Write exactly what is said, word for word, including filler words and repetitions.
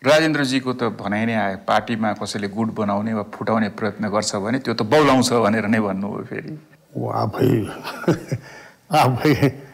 Rajendra Zico त भनाइ नै आयो पार्टीमा कसैले गुट बनाउने वा फुटाउने प्रयत्न गर्छ भने त्यो त बौलाउँछ भनेर नै भन्नु हो फेरि।